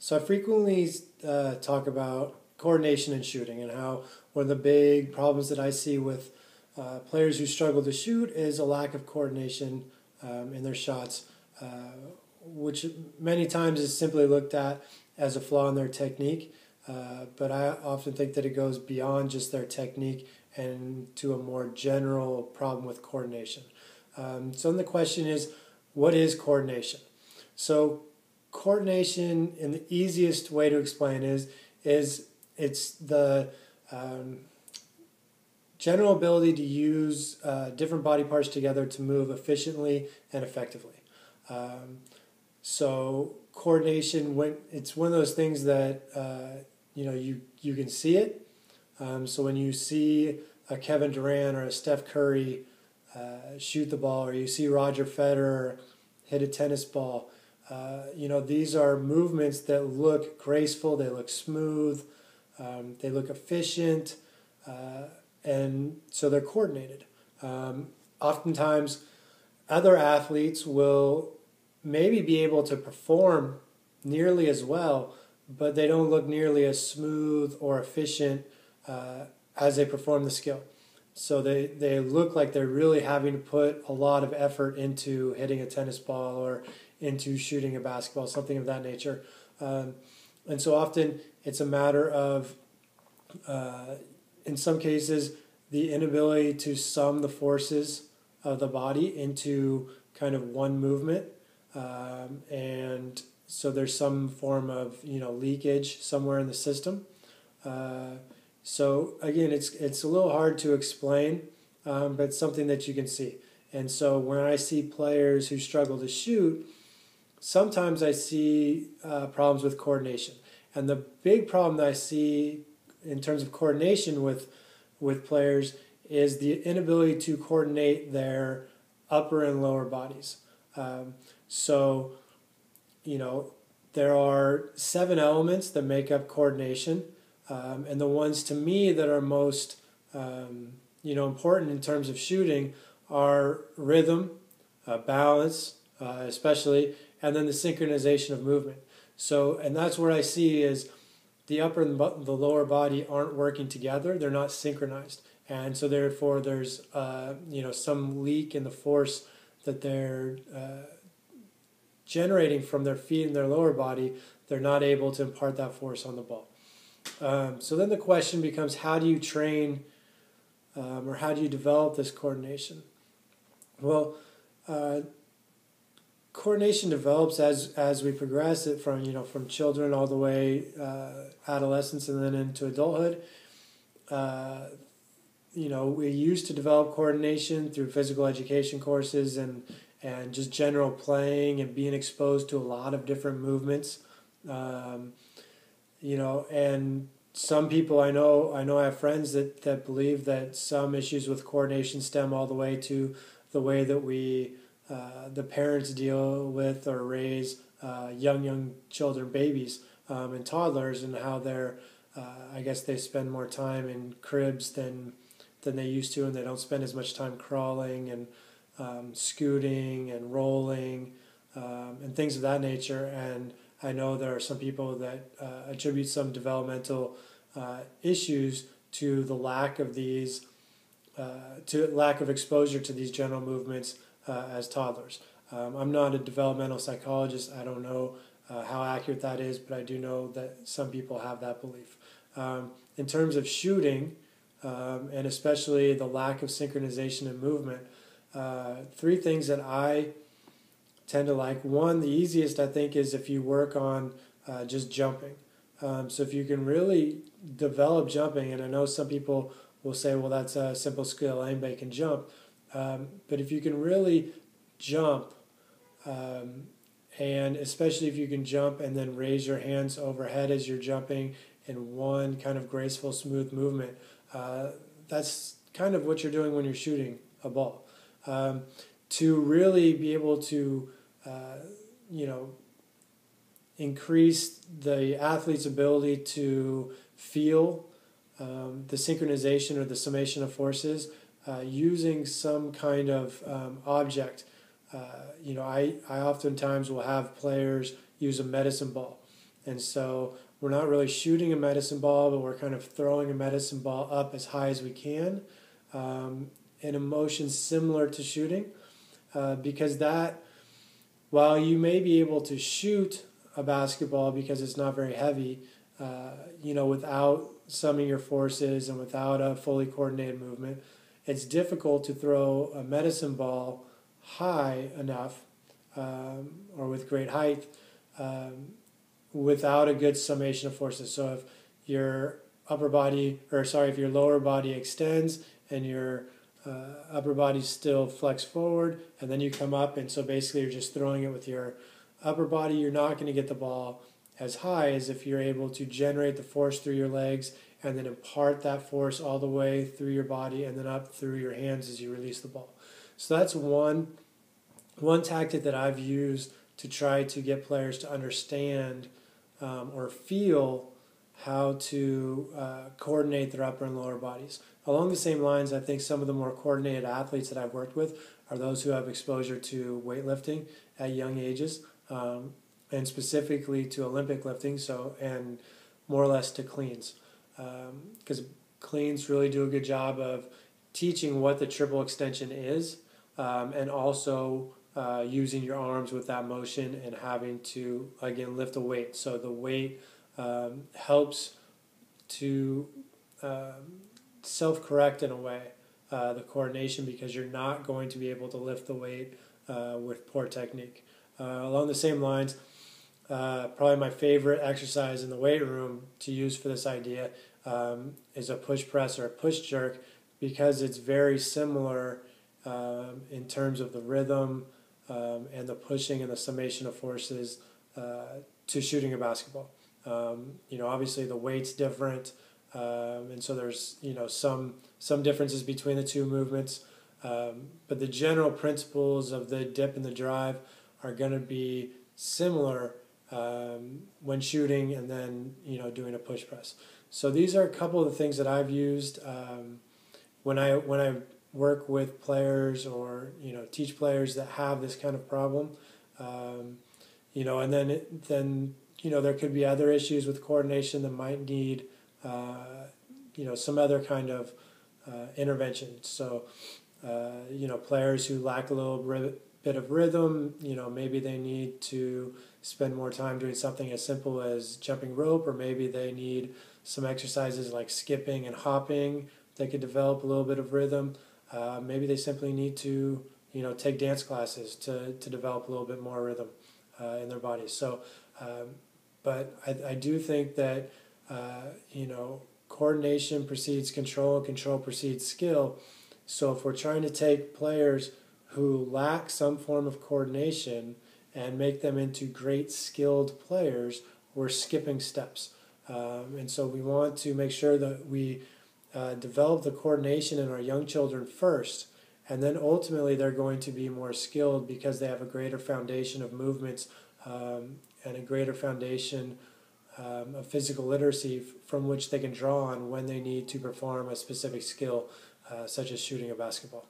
So I frequently talk about coordination in shooting and how one of the big problems that I see with players who struggle to shoot is a lack of coordination in their shots, which many times is simply looked at as a flaw in their technique. But I often think that it goes beyond just their technique and to a more general problem with coordination. So then the question is, what is coordination? So coordination, in the easiest way to explain, is it's the general ability to use different body parts together to move efficiently and effectively. So coordination, it's one of those things that you can see it. So when you see a Kevin Durant or a Steph Curry shoot the ball, or you see Roger Federer hit a tennis ball, these are movements that look graceful, they look smooth, they look efficient, and so they're coordinated. Oftentimes, other athletes will maybe be able to perform nearly as well, but they don't look nearly as smooth or efficient as they perform the skill. So they look like they're really having to put a lot of effort into hitting a tennis ball or into shooting a basketball, something of that nature. And so often it's a matter of, in some cases, the inability to sum the forces of the body into kind of one movement. And so there's some form of, leakage somewhere in the system. So again, it's a little hard to explain, but it's something that you can see. And so when I see players who struggle to shoot, sometimes I see problems with coordination. And the big problem that I see in terms of coordination with players is the inability to coordinate their upper and lower bodies. There are 7 elements that make up coordination. And the ones to me that are most, important in terms of shooting are rhythm, balance, especially, and then the synchronization of movement. So, and that's where I see is the upper and the lower body aren't working together; they're not synchronized, and so therefore there's, some leak in the force that they're generating from their feet and their lower body. They're not able to impart that force on the ball. So then the question becomes, how do you train or how do you develop this coordination? Well, coordination develops as we progress it from, from children all the way adolescence and then into adulthood. We used to develop coordination through physical education courses and just general playing and being exposed to a lot of different movements. And some people I know I have friends that believe that some issues with coordination stem all the way to the way that we, the parents deal with or raise young children, babies and toddlers, and how they're, I guess they spend more time in cribs than they used to, and they don't spend as much time crawling and scooting and rolling and things of that nature. And I know there are some people that attribute some developmental issues to the lack of these, to lack of exposure to these general movements as toddlers. I'm not a developmental psychologist. I don't know how accurate that is, but I do know that some people have that belief. In terms of shooting, and especially the lack of synchronization and movement, 3 things that I tend to like. One, the easiest, I think, is if you work on just jumping. So if you can really develop jumping, and I know some people will say, well, that's a simple skill, anybody can jump. But if you can really jump, and especially if you can jump and then raise your hands overhead as you're jumping in one kind of graceful, smooth movement, that's kind of what you're doing when you're shooting a ball. To really be able to increase the athlete's ability to feel the synchronization or the summation of forces using some kind of object. I oftentimes will have players use a medicine ball, And so we're not really shooting a medicine ball, but we're kind of throwing a medicine ball up as high as we can, an emotion similar to shooting, because that, while you may be able to shoot a basketball because it's not very heavy, without summing your forces and without a fully coordinated movement, it's difficult to throw a medicine ball high enough or with great height without a good summation of forces. So if your your lower body extends and your upper body still flex forward, and then you come up, and so basically you're just throwing it with your upper body, you're not going to get the ball as high as if you're able to generate the force through your legs and then impart that force all the way through your body and then up through your hands as you release the ball. So that's one tactic that I've used to try to get players to understand or feel how to coordinate their upper and lower bodies. Along the same lines, I think some of the more coordinated athletes that I've worked with are those who have exposure to weightlifting at young ages, and specifically to Olympic lifting, and more or less to cleans. Because cleans really do a good job of teaching what the triple extension is, and also using your arms with that motion and having to, again, lift a weight. So the weight helps to self-correct in a way the coordination, because you're not going to be able to lift the weight with poor technique. Along the same lines, probably my favorite exercise in the weight room to use for this idea is a push press or a push jerk, because it's very similar in terms of the rhythm and the pushing and the summation of forces to shooting a basketball. Obviously the weight's different, and so there's some differences between the two movements, but the general principles of the dip and the drive are going to be similar when shooting and then doing a push press. So these are a couple of the things that I've used when I work with players or teach players that have this kind of problem. And then there could be other issues with coordination that might need some other kind of intervention. So players who lack a little bit of rhythm, maybe they need to spend more time doing something as simple as jumping rope, or maybe they need some exercises like skipping and hopping. They could develop a little bit of rhythm. Maybe they simply need to take dance classes to develop a little bit more rhythm in their bodies. So but I do think that coordination precedes control, control precedes skill. So if we're trying to take players who lack some form of coordination and make them into great skilled players, we're skipping steps. And so we want to make sure that we develop the coordination in our young children first, and then ultimately they're going to be more skilled because they have a greater foundation of movements and a greater foundation of physical literacy from which they can draw on when they need to perform a specific skill, such as shooting a basketball.